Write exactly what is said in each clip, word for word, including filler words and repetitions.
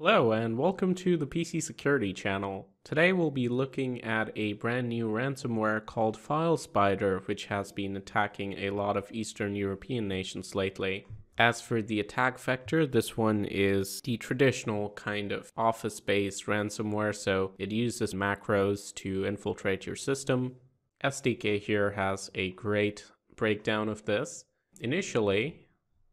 Hello and welcome to the P C Security Channel. Today we'll be looking at a brand new ransomware called FileSpider, which has been attacking a lot of Eastern European nations lately. As for the attack vector, this one is the traditional kind of Office-based ransomware, so it uses macros to infiltrate your system. S D K here has a great breakdown of this. Initially,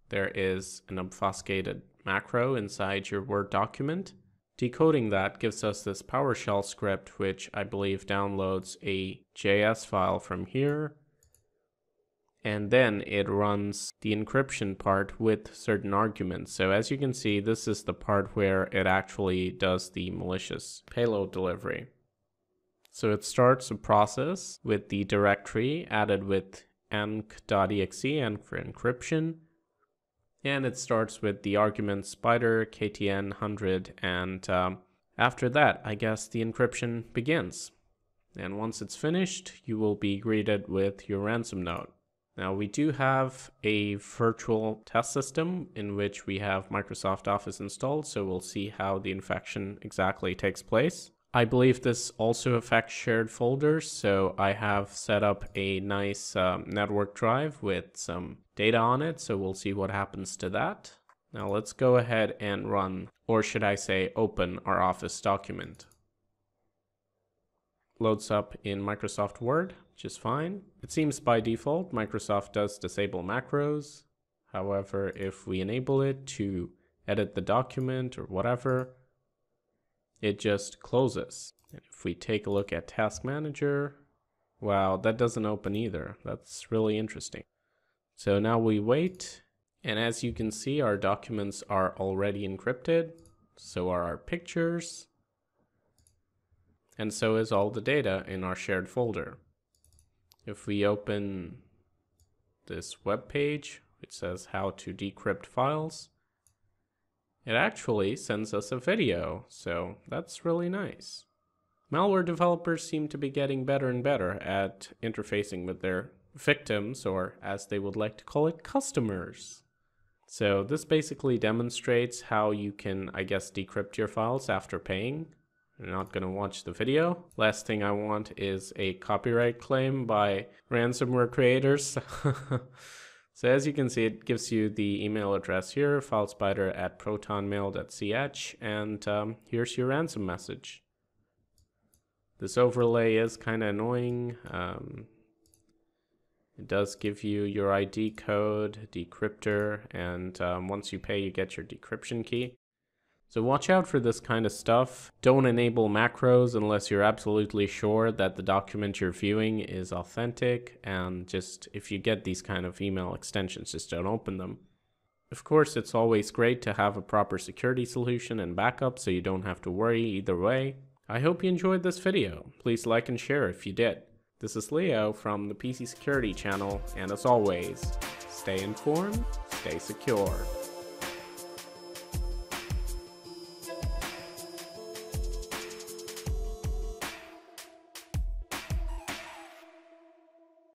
there is an obfuscated macro inside your Word document. Decoding that gives us this PowerShell script, which I believe downloads a J S file from here. And then it runs the encryption part with certain arguments. So as you can see, this is the part where it actually does the malicious payload delivery. So it starts a process with the directory added with enc.exe, enc for encryption. And it starts with the argument spider K T N one hundred, and um, after that, I guess the encryption begins. And once it's finished, you will be greeted with your ransom note. Now, we do have a virtual test system in which we have Microsoft Office installed, so we'll see how the infection exactly takes place. I believe this also affects shared folders, so I have set up a nice um, network drive with some data on it, so we'll see what happens to that. Now let's go ahead and run, or should I say open, our Office document. Loads up in Microsoft Word, which is fine. It seems by default Microsoft does disable macros. However, if we enable it to edit the document or whatever, it just closes. And if we take a look at Task Manager, wow, that doesn't open either. That's really interesting. So now we wait, and as you can see, our documents are already encrypted, so are our pictures, and so is all the data in our shared folder. If we open this web page, which says how to decrypt files, it actually sends us a video, so that's really nice. Malware developers seem to be getting better and better at interfacing with their victims, or as they would like to call it, customers. So this basically demonstrates how you can, I guess, decrypt your files after paying. I'm not going to watch the video. Last thing I want is a copyright claim by ransomware creators. So as you can see, it gives you the email address here, filespider at protonmail.ch, and um, here's your ransom message. This overlay is kind of annoying. Um, It does give you your I D code, decryptor, and um, once you pay, you get your decryption key. So watch out for this kind of stuff. Don't enable macros unless you're absolutely sure that the document you're viewing is authentic, and just if you get these kind of email extensions, just don't open them. Of course, it's always great to have a proper security solution and backup so you don't have to worry either way. I hope you enjoyed this video. Please like and share if you did. This is Leo from the P C Security Channel, and as always, stay informed, stay secure.